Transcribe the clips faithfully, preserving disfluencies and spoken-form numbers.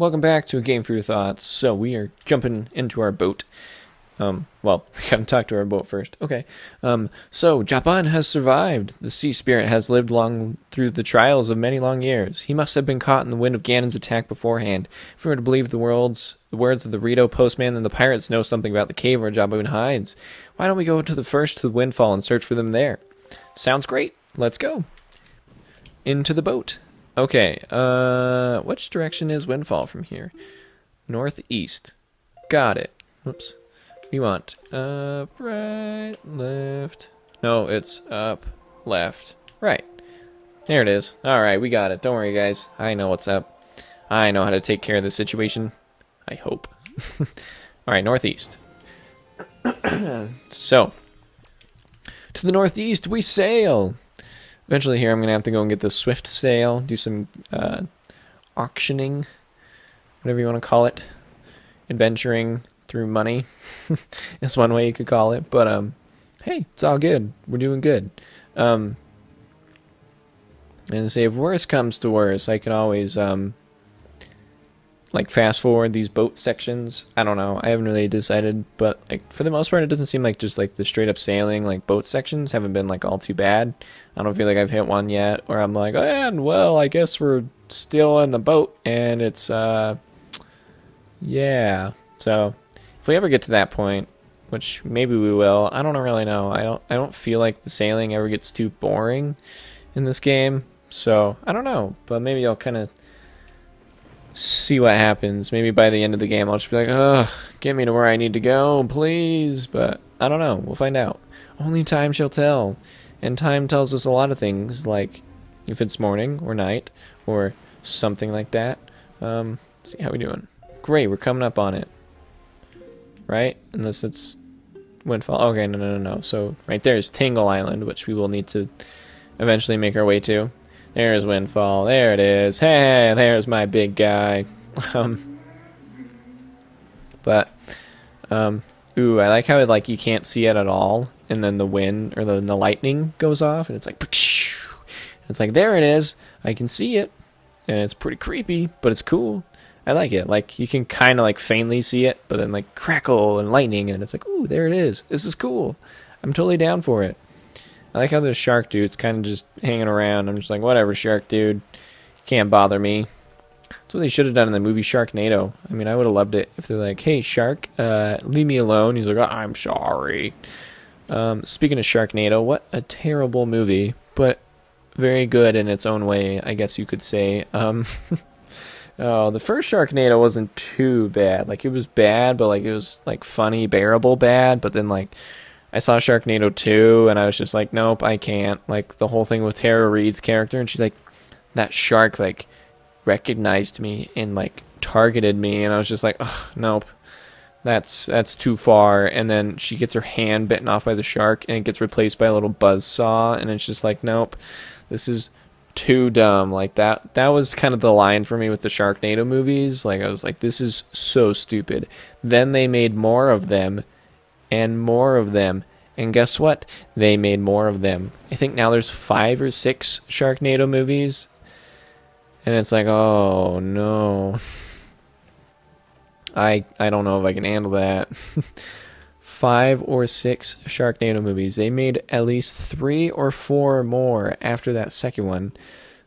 Welcome back to A Game For Your Thoughts. So we are jumping into our boat. Um, well, we gotta talk to our boat first. Okay. Um, so, Jabun has survived. The sea spirit has lived long through the trials of many long years. He must have been caught in the wind of Ganon's attack beforehand. If we were to believe the world's the words of the Rito postman, then the pirates know something about the cave where Jabun hides. Why don't we go to the first to the Windfall and search for them there? Sounds great. Let's go. Into the boat. Okay. Uh, which direction is Windfall from here? Northeast. Got it. Whoops. We want up, right, left. No, it's up, left, right. There it is. All right, we got it. Don't worry, guys. I know what's up. I know how to take care of this situation. I hope. All right, northeast. So, to the northeast we sail. Eventually here I'm going to have to go and get the swift sail, do some uh, auctioning, whatever you want to call it, adventuring through money. It's one way you could call it, but um hey, it's all good. We're doing good. Um and say if worse comes to worse, I can always um like fast forward these boat sections. I don't know. I haven't really decided, but like for the most part it doesn't seem like just like the straight up sailing like boat sections haven't been like all too bad. I don't feel like I've hit one yet or I'm like, and well, I guess we're still in the boat and it's uh yeah. So if we ever get to that point, which maybe we will, I don't really know. I don't I don't feel like the sailing ever gets too boring in this game. So I don't know, but maybe I'll kind of see what happens. Maybe by the end of the game I'll just be like, ugh, get me to where I need to go, please. But I don't know. We'll find out. Only time shall tell. And time tells us a lot of things, like if it's morning or night or something like that. Um, let's see how we doing. Great, we're coming up on it. Right? Unless it's Windfall. Okay, no, no, no, no. So right there is Tingle Island, which we will need to eventually make our way to. There's Windfall. There it is. Hey, there's my big guy. Um, but, um, ooh, I like how it, like you can't see it at all, and then the wind or the, the lightning goes off, and it's like, it's like there it is. I can see it, and it's pretty creepy, but it's cool. I like it. Like, you can kind of, like, faintly see it, but then, like, crackle and lightning, and it's like, ooh, there it is. This is cool. I'm totally down for it. I like how the shark dude's kind of just hanging around. I'm just like, whatever, shark dude. You can't bother me. That's what they should have done in the movie Sharknado. I mean, I would have loved it if they're like, hey, shark, uh, leave me alone. He's like, oh, I'm sorry. Um, speaking of Sharknado, what a terrible movie, but very good in its own way, I guess you could say. Um... Oh, the first Sharknado wasn't too bad. Like, it was bad, but, like, it was, like, funny, bearable bad. But then, like, I saw Sharknado two, and I was just like, nope, I can't. Like, the whole thing with Tara Reid's character, and she's like, that shark, like, recognized me and, like, targeted me. And I was just like, ugh, nope, that's, that's too far. And then she gets her hand bitten off by the shark, and it gets replaced by a little buzzsaw. And it's just like, nope, this is too dumb. Like, that that was kind of the line for me with the Sharknado movies. Like, I was like, this is so stupid. Then they made more of them and more of them, and guess what? They made more of them. I think now there's five or six Sharknado movies, and it's like, oh no, I I don't know if I can handle that. Five or six Sharknado movies. They made at least three or four more after that second one.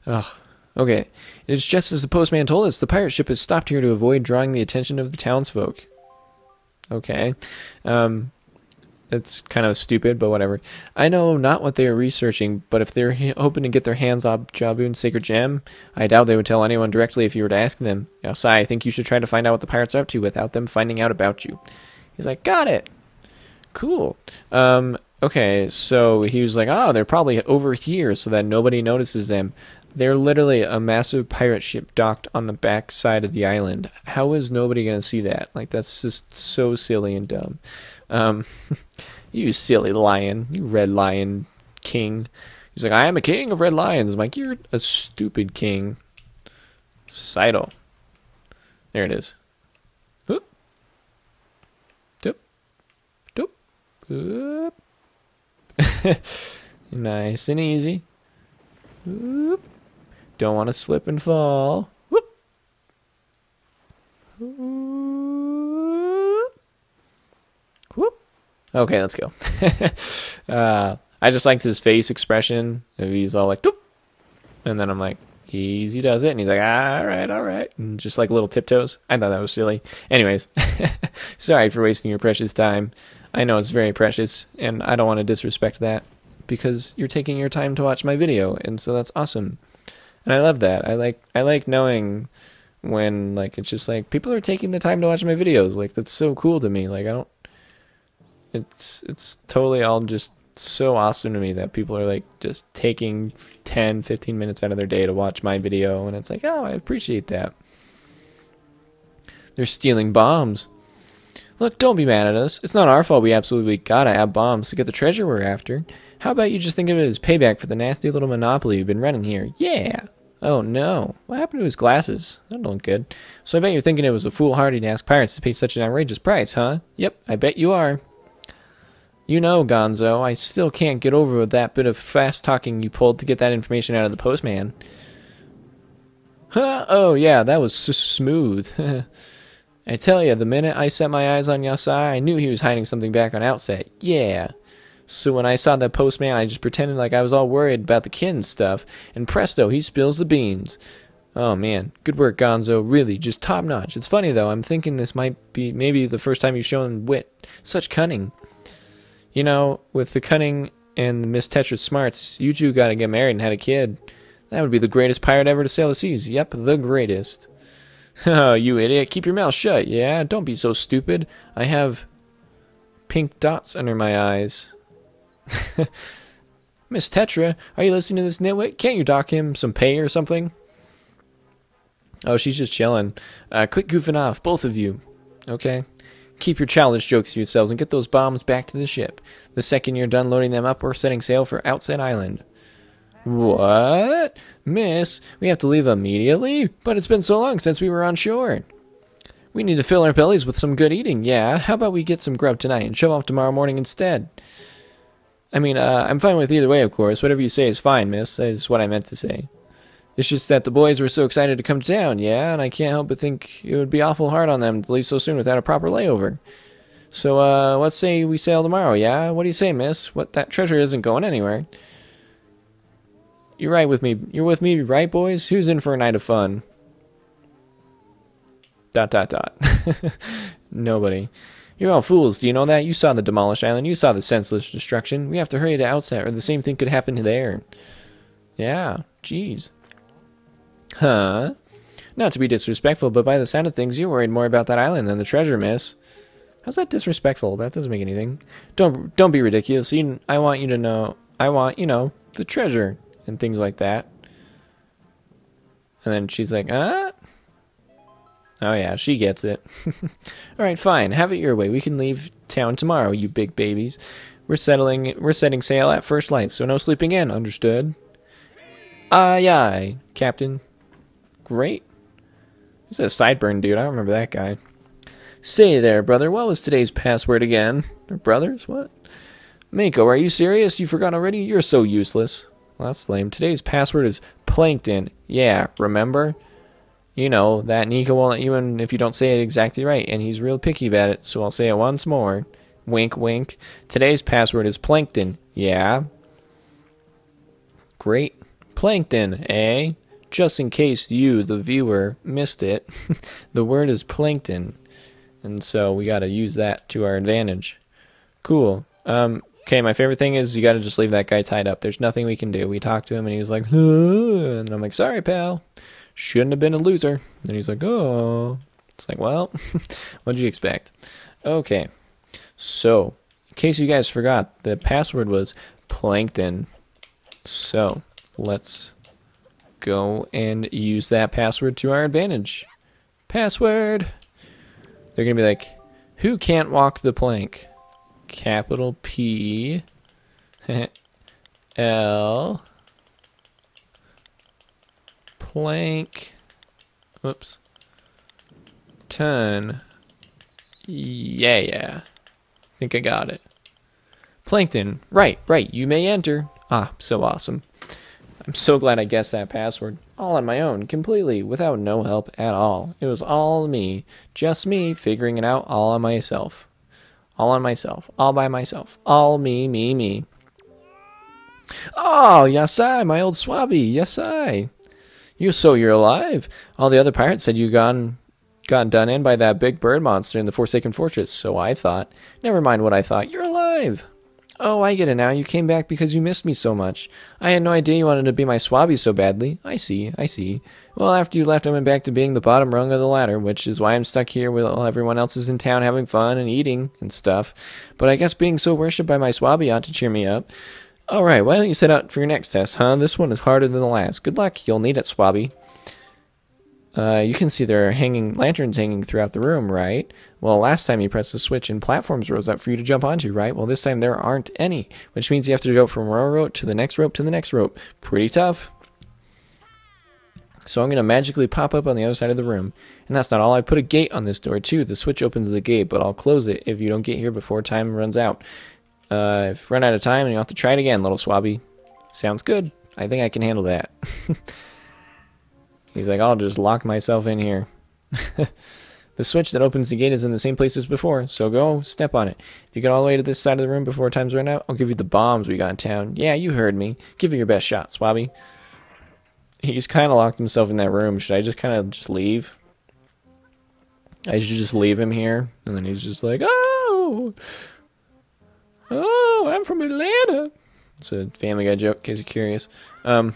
Ugh. Okay. It's just as the postman told us. The pirate ship has stopped here to avoid drawing the attention of the townsfolk. Okay. Um, it's kind of stupid, but whatever. I know not what they are researching, but if they're hoping to get their hands on Jabun's sacred gem, I doubt they would tell anyone directly if you were to ask them. Yosae, I think you should try to find out what the pirates are up to without them finding out about you. He's like, got it. Cool. Um, okay, so he was like, oh, they're probably over here so that nobody notices them. They're literally a massive pirate ship docked on the back side of the island. How is nobody going to see that? Like, that's just so silly and dumb. Um, you silly lion. You red lion king. He's like, I am a king of red lions. I'm like, you're a stupid king. Sidle. There it is. Oop. Nice and easy. Oop. Don't want to slip and fall. Oop. Okay, let's go. uh, I just liked his face expression. He's all like, doop. And then I'm like, easy does it. And he's like, all right, all right. And just like little tiptoes. I thought that was silly. Anyways, sorry for wasting your precious time. I know it's very precious, and I don't want to disrespect that because you're taking your time to watch my video, and so that's awesome. And I love that. I like I like knowing when like it's just like people are taking the time to watch my videos. Like that's so cool to me. Like I don't It's it's totally all just so awesome to me that people are like just taking ten, fifteen minutes out of their day to watch my video, and it's like, oh, I appreciate that. They're stealing bombs. Look, don't be mad at us. It's not our fault we absolutely gotta have bombs to get the treasure we're after. How about you just think of it as payback for the nasty little monopoly you've been running here? Yeah. Oh no. What happened to his glasses? That don't look good. So I bet you're thinking it was a foolhardy to ask pirates to pay such an outrageous price, huh? Yep, I bet you are. You know, Gonzo, I still can't get over that bit of fast-talking you pulled to get that information out of the postman. Huh? Oh, yeah, that was s smooth. I tell ya, the minute I set my eyes on Yosae, I knew he was hiding something back on Outset. Yeah. So when I saw that postman, I just pretended like I was all worried about the kin stuff, and presto, he spills the beans. Oh, man. Good work, Gonzo. Really, just top-notch. It's funny, though. I'm thinking this might be maybe the first time you've shown wit. Such cunning. You know, with the cunning and Miss Tetra's smarts, you two gotta get married and had a kid. That would be the greatest pirate ever to sail the seas. Yep, the greatest. Oh, you idiot. Keep your mouth shut, yeah? Don't be so stupid. I have pink dots under my eyes. Miss Tetra, are you listening to this nitwit? Can't you dock him some pay or something? Oh, she's just chilling. Uh, quit goofing off, both of you. Okay. Keep your childish jokes to yourselves and get those bombs back to the ship. The second you're done loading them up, we're setting sail for Outset Island. What? Miss, we have to leave immediately? But it's been so long since we were on shore. We need to fill our bellies with some good eating, yeah? How about we get some grub tonight and shove off tomorrow morning instead? I mean, uh, I'm fine with either way, of course. Whatever you say is fine, miss. That is what I meant to say. It's just that the boys were so excited to come to town, yeah? And I can't help but think it would be awful hard on them to leave so soon without a proper layover. So, uh, let's say we sail tomorrow, yeah? What do you say, miss? What, that treasure isn't going anywhere. You're right with me. You're with me, right, boys? Who's in for a night of fun? Dot, dot, dot. Nobody. You're all fools, do you know that? You saw the demolished island. You saw the senseless destruction. We have to hurry to Outset, or the same thing could happen there. Yeah, jeez. Huh? Not to be disrespectful, but by the sound of things, you're worried more about that island than the treasure, miss. How's that disrespectful? That doesn't make anything. Don't don't be ridiculous. You, I want you to know. I want, you know, the treasure and things like that. And then she's like, ah? Oh, yeah, she gets it. All right, fine. Have it your way. We can leave town tomorrow, you big babies. We're settling. We're setting sail at first light, so no sleeping in. Understood? Aye, aye, Captain. Great. He's a sideburn dude. I don't remember that guy. Say there, brother. What was today's password again? Or brothers? What? Mako, are you serious? You forgot already? You're so useless. Well, that's lame. Today's password is plankton. Yeah, remember? You know, that Nico won't let you in if you don't say it exactly right, and he's real picky about it, so I'll say it once more. Wink, wink. Today's password is plankton. Yeah. Great. Plankton, eh? Just in case you, the viewer, missed it, the word is plankton, and so we got to use that to our advantage. Cool. Um, okay, my favorite thing is you got to just leave that guy tied up. There's nothing we can do. We talked to him, and he was like, huh? And I'm like, sorry, pal. Shouldn't have been a loser. And he's like, oh. It's like, well, what'd you expect? Okay, so in case you guys forgot, the password was plankton. So let's go and use that password to our advantage. Password! They're going to be like, who can't walk the plank? Capital P L plank, whoops, ton, yeah, yeah, I think I got it. Plankton, right, right, you may enter. Ah, so awesome. I'm so glad I guessed that password. All on my own, completely, without no help at all. It was all me. Just me figuring it out all on myself. All on myself. All by myself. All me, me, me. Oh, Yosae, my old swabby, Yosae. You so you're alive. All the other pirates said you gone got done in by that big bird monster in the Forsaken Fortress, so I thought. Never mind what I thought. You're alive. Oh, I get it now. You came back because you missed me so much. I had no idea you wanted to be my swabby so badly. I see, I see. Well, after you left, I went back to being the bottom rung of the ladder, which is why I'm stuck here while everyone else is in town having fun and eating and stuff. But I guess being so worshipped by my swabby ought to cheer me up. All right, why don't you set out for your next test, huh? This one is harder than the last. Good luck. You'll need it, swabby. Uh, you can see there are hanging lanterns hanging throughout the room, right? Well, last time you pressed the switch and platforms rose up for you to jump onto, right? Well, this time there aren't any, which means you have to go from one rope to the next rope to the next rope. Pretty tough. So I'm going to magically pop up on the other side of the room. And that's not all. I put a gate on this door, too. The switch opens the gate, but I'll close it if you don't get here before time runs out. Uh, if you run out of time, you'll have to try it again, little swabby. Sounds good. I think I can handle that. He's like, I'll just lock myself in here. The switch that opens the gate is in the same place as before, so go step on it. If you get all the way to this side of the room before time's run out, I'll give you the bombs we got in town. Yeah, you heard me. Give it your best shot, swabby. He's kind of locked himself in that room. Should I just kind of just leave? I should just leave him here. And then he's just like, oh! Oh, I'm from Atlanta! It's a Family Guy joke, in case you're curious. Um...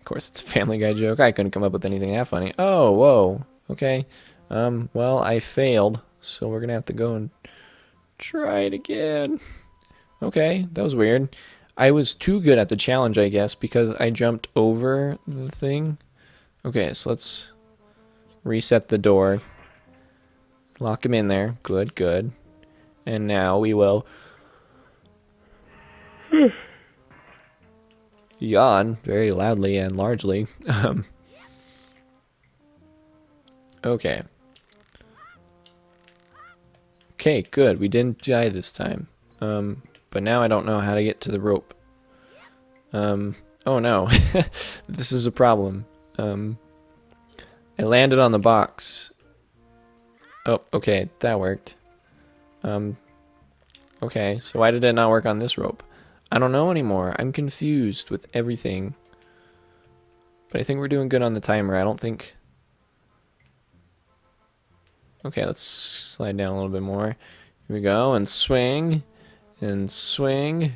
Of course, it's a Family Guy joke. I couldn't come up with anything that funny. Oh, whoa. Okay. Um, well, I failed, so we're going to have to go and try it again. Okay, that was weird. I was too good at the challenge, I guess, because I jumped over the thing. Okay, so let's reset the door. Lock him in there. Good, good. And now we will... yawn very loudly and largely. Um, okay. Okay, good. We didn't die this time. Um, but now I don't know how to get to the rope. Um, oh no. This is a problem. Um, I landed on the box. Oh, okay. That worked. Um, okay, so why did it not work on this rope? I don't know anymore. I'm confused with everything. But I think we're doing good on the timer. I don't think... Okay, let's slide down a little bit more. Here we go. And swing. And swing.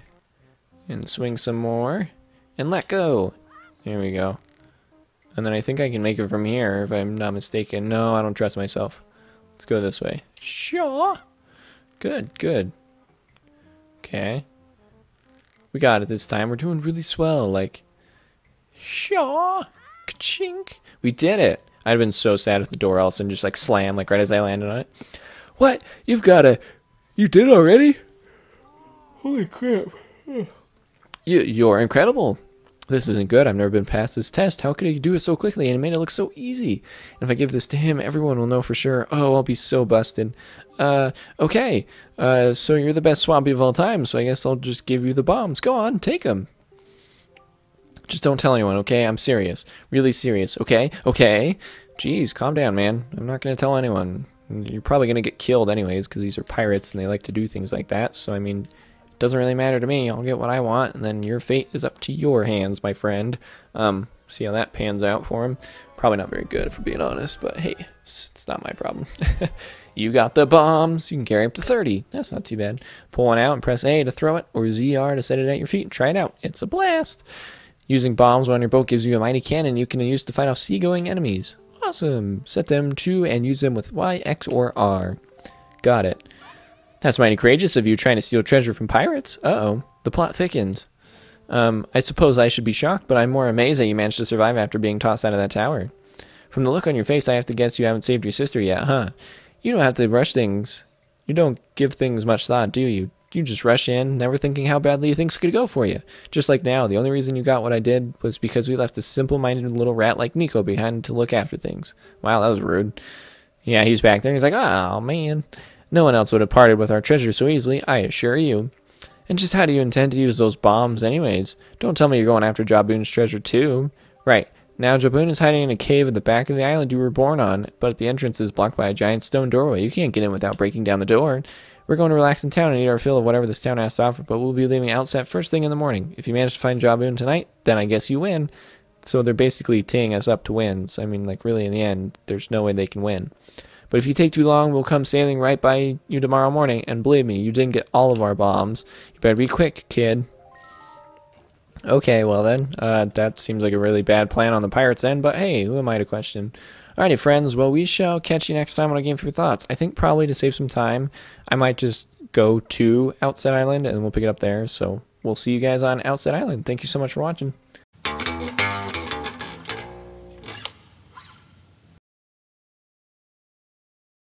And swing some more. And let go. Here we go. And then I think I can make it from here, if I'm not mistaken. No, I don't trust myself. Let's go this way. Sure. Good, good. Okay. We got it this time. We're doing really swell. Like, shaw, ka-chink. We did it. I'd been so sad if the door all of a sudden just like slammed, like right as I landed on it. What? You've got a... You did already? Holy crap. you, you're incredible. This isn't good. I've never been past this test. How could you do it so quickly? And it made it look so easy. And if I give this to him, everyone will know for sure. Oh, I'll be so busted. Uh, okay. Uh, so you're the best swabby of all time, so I guess I'll just give you the bombs. Go on, take them. Just don't tell anyone, okay? I'm serious. Really serious, okay? Okay? Jeez, calm down, man. I'm not going to tell anyone. You're probably going to get killed anyways, because these are pirates and they like to do things like that. So, I mean... doesn't really matter to me. I'll get what I want, and then your fate is up to your hands, my friend. Um, see how that pans out for him. Probably not very good, if we're being honest, but hey, it's, it's not my problem. You got the bombs. You can carry up to thirty. That's not too bad. Pull one out and press A to throw it, or Z R to set it at your feet. Try it out. It's a blast. Using bombs on your boat gives you a mighty cannon you can use to fight off seagoing enemies. Awesome. Set them to and use them with Y, X, or R. Got it. That's mighty courageous of you trying to steal treasure from pirates. Uh-oh. The plot thickens. Um, I suppose I should be shocked, but I'm more amazed that you managed to survive after being tossed out of that tower. From the look on your face, I have to guess you haven't saved your sister yet, huh? You don't have to rush things. You don't give things much thought, do you? You just rush in, never thinking how badly things could go for you. Just like now, the only reason you got what I did was because we left a simple-minded little rat like Nico behind to look after things. Wow, that was rude. Yeah, he's back there, and he's like, oh, man... No one else would have parted with our treasure so easily, I assure you. And just how do you intend to use those bombs anyways? Don't tell me you're going after Jabun's treasure too. Right. Now, Jabun is hiding in a cave at the back of the island you were born on, but at the entrance is blocked by a giant stone doorway. You can't get in without breaking down the door. We're going to relax in town and eat our fill of whatever this town has to offer, but we'll be leaving Outset first thing in the morning. If you manage to find Jabun tonight, then I guess you win. So they're basically teeing us up to win. So, I mean, like, really, in the end, there's no way they can win. But if you take too long, we'll come sailing right by you tomorrow morning, and believe me, you didn't get all of our bombs. You better be quick, kid. Okay, well then, uh, that seems like a really bad plan on the pirates' end, but hey, who am I to question? Alrighty, friends, well, we shall catch you next time on A Game For Your Thoughts. I think probably to save some time, I might just go to Outset Island, and we'll pick it up there, so we'll see you guys on Outset Island. Thank you so much for watching.